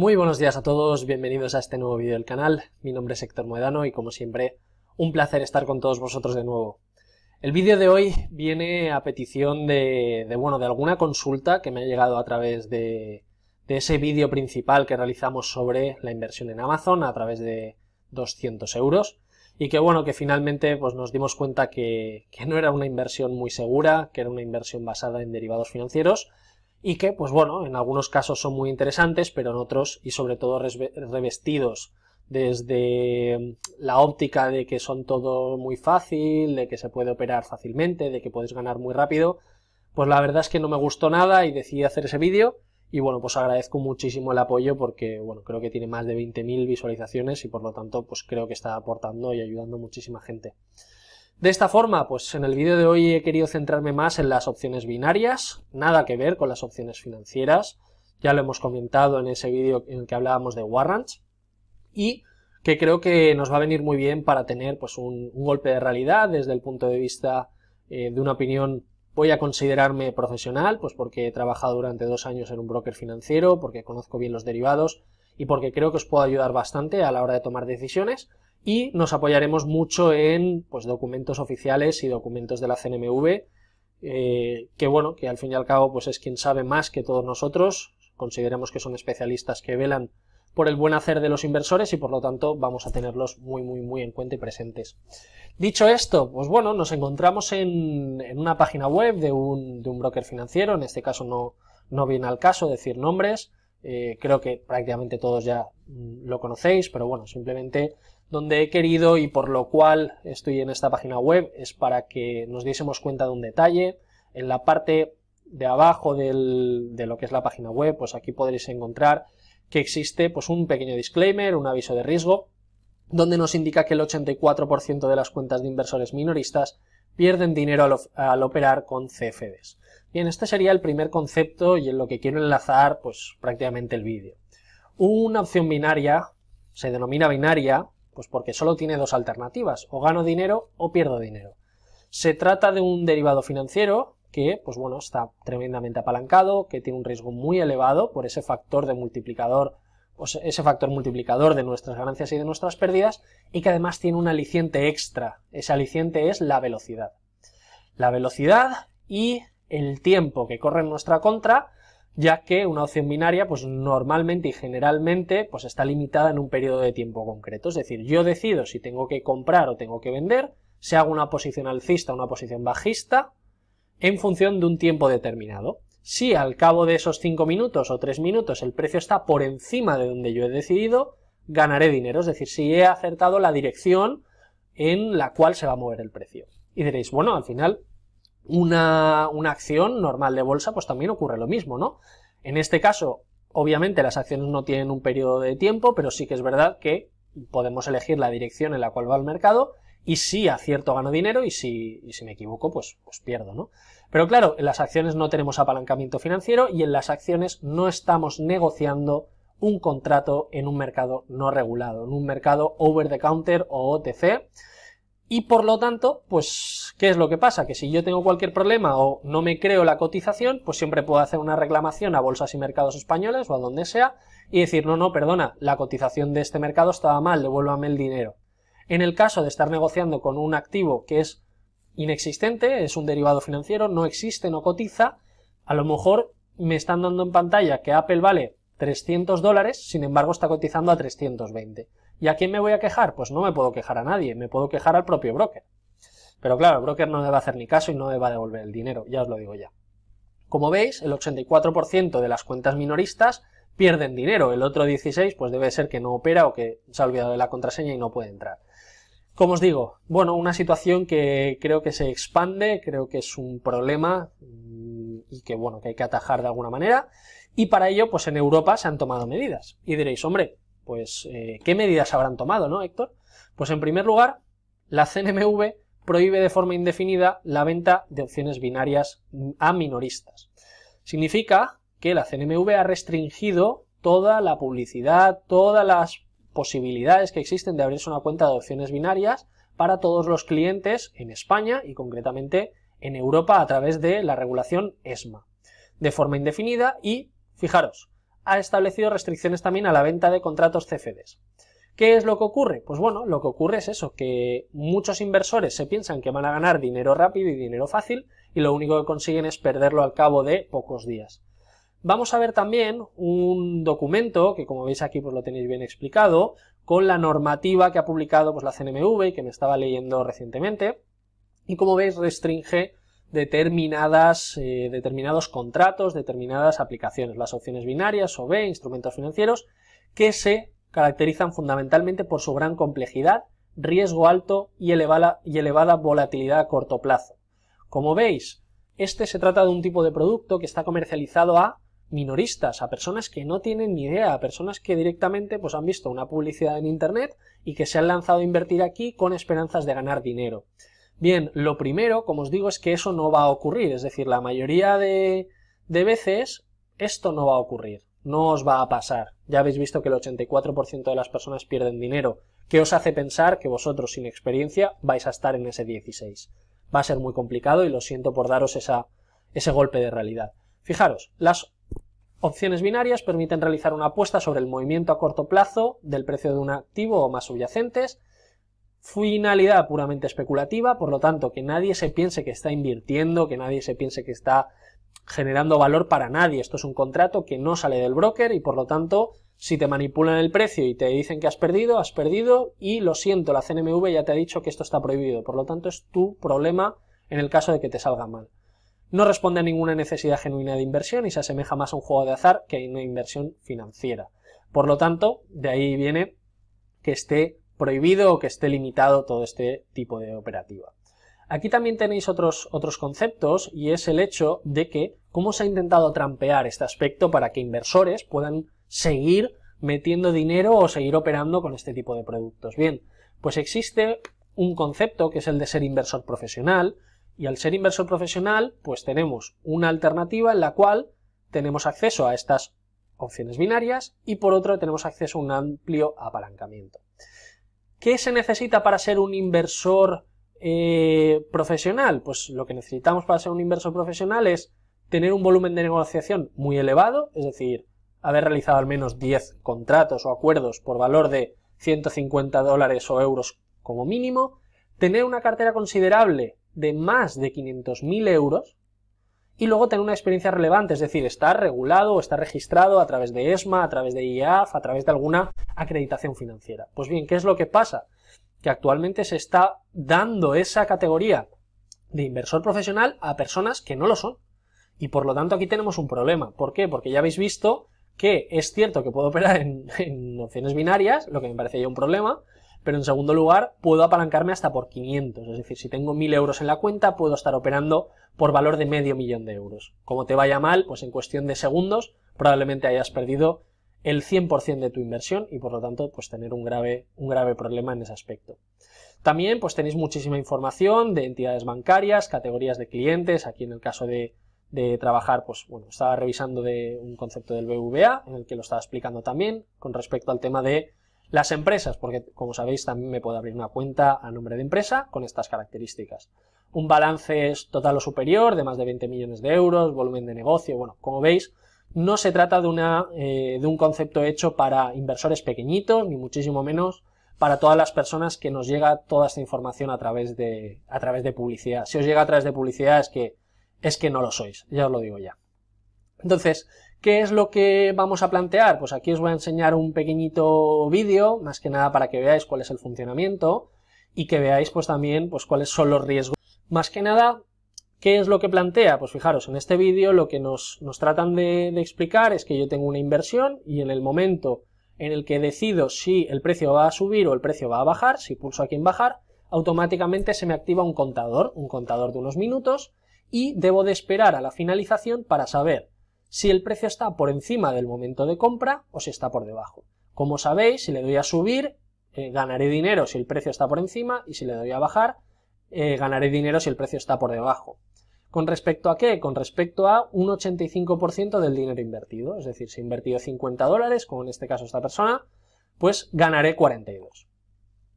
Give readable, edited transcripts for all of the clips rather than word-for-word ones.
Muy buenos días a todos, bienvenidos a este nuevo vídeo del canal. Mi nombre es Héctor Mohedano y como siempre, un placer estar con todos vosotros de nuevo. El vídeo de hoy viene a petición de alguna consulta que me ha llegado a través de ese vídeo principal que realizamos sobre la inversión en Amazon a través de 200 euros y que bueno, que finalmente pues nos dimos cuenta que no era una inversión muy segura, que era una inversión basada en derivados financieros y que, pues bueno, en algunos casos son muy interesantes, pero en otros, y sobre todo revestidos desde la óptica de que son todo muy fácil, de que se puede operar fácilmente, de que puedes ganar muy rápido, pues la verdad es que no me gustó nada y decidí hacer ese vídeo. Y bueno, pues agradezco muchísimo el apoyo porque, bueno, creo que tiene más de 20.000 visualizaciones y por lo tanto, pues creo que está aportando y ayudando a muchísima gente. De esta forma, pues en el vídeo de hoy he querido centrarme más en las opciones binarias, nada que ver con las opciones financieras, ya lo hemos comentado en ese vídeo en el que hablábamos de warrants, y que creo que nos va a venir muy bien para tener pues un golpe de realidad desde el punto de vista de una opinión. Voy a considerarme profesional, pues porque he trabajado durante 2 años en un broker financiero, porque conozco bien los derivados y porque creo que os puedo ayudar bastante a la hora de tomar decisiones. Y nos apoyaremos mucho en pues, documentos oficiales y documentos de la CNMV, que bueno, que al fin y al cabo pues, es quien sabe más que todos nosotros, consideramos que son especialistas que velan por el buen hacer de los inversores y por lo tanto vamos a tenerlos muy en cuenta y presentes. Dicho esto, pues bueno, nos encontramos en una página web de un broker financiero, en este caso no viene al caso decir nombres, creo que prácticamente todos ya lo conocéis, pero bueno, simplemente donde he querido y por lo cual estoy en esta página web es para que nos diésemos cuenta de un detalle. En la parte de abajo de lo que es la página web, pues aquí podréis encontrar que existe pues un pequeño disclaimer, un aviso de riesgo, donde nos indica que el 84% de las cuentas de inversores minoristas pierden dinero al operar con CFDs. Bien, este sería el primer concepto y en lo que quiero enlazar pues prácticamente el vídeo. Una opción binaria se denomina binaria pues porque solo tiene 2 alternativas, o gano dinero o pierdo dinero. Se trata de un derivado financiero que pues bueno, está tremendamente apalancado, que tiene un riesgo muy elevado por ese factor de multiplicador, o sea, ese factor multiplicador de nuestras ganancias y de nuestras pérdidas, y que además tiene un aliciente extra. Ese aliciente es la velocidad. La velocidad y el tiempo que corre en nuestra contra, ya que una opción binaria pues normalmente y generalmente pues está limitada en un periodo de tiempo concreto. Es decir, yo decido si tengo que comprar o tengo que vender, si hago una posición alcista o una posición bajista, en función de un tiempo determinado. Si al cabo de esos 5 minutos o 3 minutos el precio está por encima de donde yo he decidido, ganaré dinero, es decir, si he acertado la dirección en la cual se va a mover el precio. Y diréis, bueno, al final una acción normal de bolsa pues también ocurre lo mismo, ¿no? En este caso, obviamente las acciones no tienen un periodo de tiempo, pero sí que es verdad que podemos elegir la dirección en la cual va el mercado. Y si acierto gano dinero y si me equivoco pues pierdo, ¿no? Pero claro, en las acciones no tenemos apalancamiento financiero y en las acciones no estamos negociando un contrato en un mercado no regulado, en un mercado over the counter o OTC. Y por lo tanto, pues, ¿qué es lo que pasa? Que si yo tengo cualquier problema o no me creo la cotización, pues siempre puedo hacer una reclamación a Bolsas y Mercados Españoles o a donde sea y decir, no, no, perdona, la cotización de este mercado estaba mal, devuélvame el dinero. En el caso de estar negociando con un activo que es inexistente, es un derivado financiero, no existe, no cotiza, a lo mejor me están dando en pantalla que Apple vale $300, sin embargo está cotizando a 320. ¿Y a quién me voy a quejar? Pues no me puedo quejar a nadie, me puedo quejar al propio broker. Pero claro, el broker no me va a hacer ni caso y no me va a devolver el dinero, ya os lo digo ya. Como veis, el 84% de las cuentas minoristas pierden dinero, el otro 16% pues debe ser que no opera o que se ha olvidado de la contraseña y no puede entrar. Como os digo, bueno, una situación que creo que se expande, creo que es un problema y que bueno, que hay que atajar de alguna manera y para ello pues en Europa se han tomado medidas. Y diréis, hombre, pues ¿qué medidas habrán tomado, no, Héctor? Pues en primer lugar, la CNMV prohíbe de forma indefinida la venta de opciones binarias a minoristas. Significa que la CNMV ha restringido toda la publicidad, todas las posibilidades que existen de abrirse una cuenta de opciones binarias para todos los clientes en España y concretamente en Europa a través de la regulación ESMA de forma indefinida y, fijaros, ha establecido restricciones también a la venta de contratos CFDs. ¿Qué es lo que ocurre? Pues bueno, lo que ocurre es eso, que muchos inversores se piensan que van a ganar dinero rápido y dinero fácil y lo único que consiguen es perderlo al cabo de pocos días. Vamos a ver también un documento, que como veis aquí pues lo tenéis bien explicado, con la normativa que ha publicado pues la CNMV y que me estaba leyendo recientemente, y como veis restringe determinados contratos, determinadas aplicaciones, las opciones binarias, OB, instrumentos financieros, que se caracterizan fundamentalmente por su gran complejidad, riesgo alto y elevada volatilidad a corto plazo. Como veis, este se trata de un tipo de producto que está comercializado a minoristas, a personas que no tienen ni idea, a personas que directamente pues, han visto una publicidad en internet y que se han lanzado a invertir aquí con esperanzas de ganar dinero. Bien, lo primero, como os digo, es que eso no va a ocurrir, es decir, la mayoría de veces esto no va a ocurrir. No os va a pasar. Ya habéis visto que el 84% de las personas pierden dinero. ¿Qué os hace pensar que vosotros, sin experiencia, vais a estar en ese 16? Va a ser muy complicado y lo siento por daros ese golpe de realidad. Fijaros, las opciones binarias permiten realizar una apuesta sobre el movimiento a corto plazo del precio de un activo o más subyacentes. Finalidad puramente especulativa, por lo tanto, que nadie se piense que está invirtiendo, que nadie se piense que está generando valor para nadie. Esto es un contrato que no sale del broker y por lo tanto si te manipulan el precio y te dicen que has perdido y lo siento, la CNMV ya te ha dicho que esto está prohibido, por lo tanto es tu problema en el caso de que te salga mal. No responde a ninguna necesidad genuina de inversión y se asemeja más a un juego de azar que a una inversión financiera. Por lo tanto, de ahí viene que esté prohibido o que esté limitado todo este tipo de operativa. Aquí también tenéis otros conceptos y es el hecho de que cómo se ha intentado trampear este aspecto para que inversores puedan seguir metiendo dinero o seguir operando con este tipo de productos. Bien, pues existe un concepto que es el de ser inversor profesional y al ser inversor profesional pues tenemos una alternativa en la cual tenemos acceso a estas opciones binarias y por otro tenemos acceso a un amplio apalancamiento. ¿Qué se necesita para ser un inversor profesional? Pues lo que necesitamos para ser un inversor profesional es tener un volumen de negociación muy elevado, es decir, haber realizado al menos 10 contratos o acuerdos por valor de $150 o euros como mínimo, tener una cartera considerable de más de 500.000 euros y luego tener una experiencia relevante, es decir, estar regulado o estar registrado a través de ESMA, a través de IEAF, a través de alguna acreditación financiera. Pues bien, ¿qué es lo que pasa? Que actualmente se está dando esa categoría de inversor profesional a personas que no lo son. Y por lo tanto aquí tenemos un problema. ¿Por qué? Porque ya habéis visto que es cierto que puedo operar en opciones binarias, lo que me parece ya un problema, pero en segundo lugar puedo apalancarme hasta por 500. Es decir, si tengo 1.000 euros en la cuenta puedo estar operando por valor de medio millón de euros. Como te vaya mal, pues en cuestión de segundos probablemente hayas perdido el 100% de tu inversión y por lo tanto pues tener un grave problema en ese aspecto. También pues tenéis muchísima información de entidades bancarias, categorías de clientes, aquí en el caso de trabajar pues bueno, estaba revisando de un concepto del BBVA en el que lo estaba explicando también con respecto al tema de las empresas, porque como sabéis también me puedo abrir una cuenta a nombre de empresa con estas características. Un balance total o superior de más de 20 millones de euros, volumen de negocio, bueno, como veis, no se trata de un concepto hecho para inversores pequeñitos, ni muchísimo menos para todas las personas que nos llega toda esta información a través de publicidad. Si os llega a través de publicidad es que no lo sois, ya os lo digo ya. Entonces, ¿qué es lo que vamos a plantear? Pues aquí os voy a enseñar un pequeñito vídeo, más que nada para que veáis cuál es el funcionamiento y que veáis pues también pues cuáles son los riesgos. Más que nada, ¿qué es lo que plantea? Pues fijaros, en este vídeo lo que nos tratan de explicar es que yo tengo una inversión y en el momento en el que decido si el precio va a subir o el precio va a bajar, si pulso aquí en bajar, automáticamente se me activa un contador de unos minutos y debo de esperar a la finalización para saber si el precio está por encima del momento de compra o si está por debajo. Como sabéis, si le doy a subir, ganaré dinero si el precio está por encima y si le doy a bajar, ganaré dinero si el precio está por debajo. ¿Con respecto a qué? Con respecto a un 85% del dinero invertido. Es decir, si he invertido $50, como en este caso esta persona, pues ganaré 42.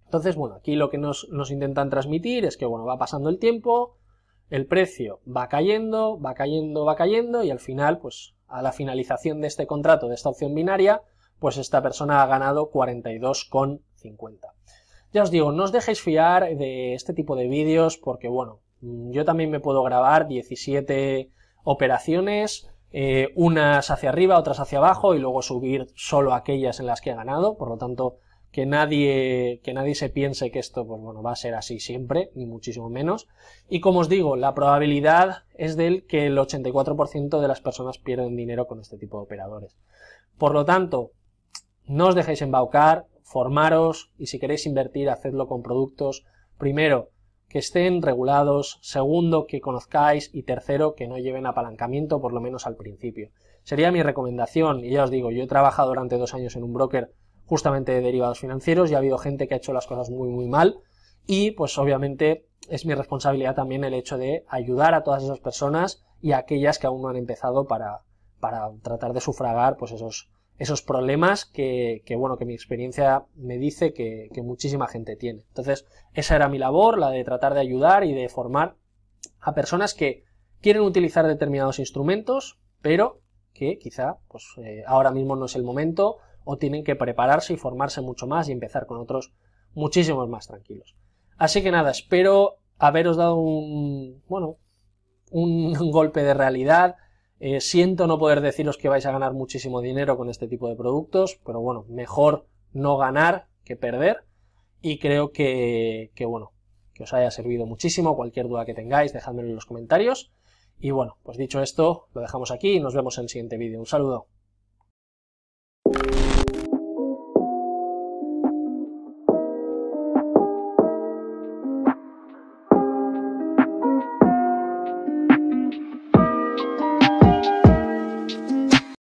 Entonces, bueno, aquí lo que nos intentan transmitir es que, bueno, va pasando el tiempo, el precio va cayendo, va cayendo, va cayendo y al final, pues a la finalización de este contrato, de esta opción binaria, pues esta persona ha ganado 42,50. Ya os digo, no os dejéis fiar de este tipo de vídeos porque, bueno, yo también me puedo grabar 17 operaciones, unas hacia arriba, otras hacia abajo y luego subir solo aquellas en las que he ganado, por lo tanto, que nadie se piense que esto, pues bueno, va a ser así siempre, ni muchísimo menos. Y como os digo, la probabilidad es del que el 84% de las personas pierden dinero con este tipo de operadores. Por lo tanto, no os dejéis embaucar, formaros y si queréis invertir, hacedlo con productos, primero, que estén regulados, segundo, que conozcáis y tercero, que no lleven apalancamiento, por lo menos al principio. Sería mi recomendación y ya os digo, yo he trabajado durante 2 años en un broker justamente de derivados financieros y ha habido gente que ha hecho las cosas muy muy mal y pues obviamente es mi responsabilidad también el hecho de ayudar a todas esas personas y a aquellas que aún no han empezado para tratar de sufragar pues esos problemas que bueno, que mi experiencia me dice que muchísima gente tiene. Entonces esa era mi labor, la de tratar de ayudar y de formar a personas que quieren utilizar determinados instrumentos pero que quizá pues ahora mismo no es el momento o tienen que prepararse y formarse mucho más y empezar con otros muchísimos más tranquilos. Así que nada, espero haberos dado un golpe de realidad. Siento no poder deciros que vais a ganar muchísimo dinero con este tipo de productos, pero bueno, mejor no ganar que perder. Y creo que bueno, que os haya servido muchísimo. Cualquier duda que tengáis, dejadmelo en los comentarios. Y bueno, pues dicho esto, lo dejamos aquí y nos vemos en el siguiente vídeo. Un saludo.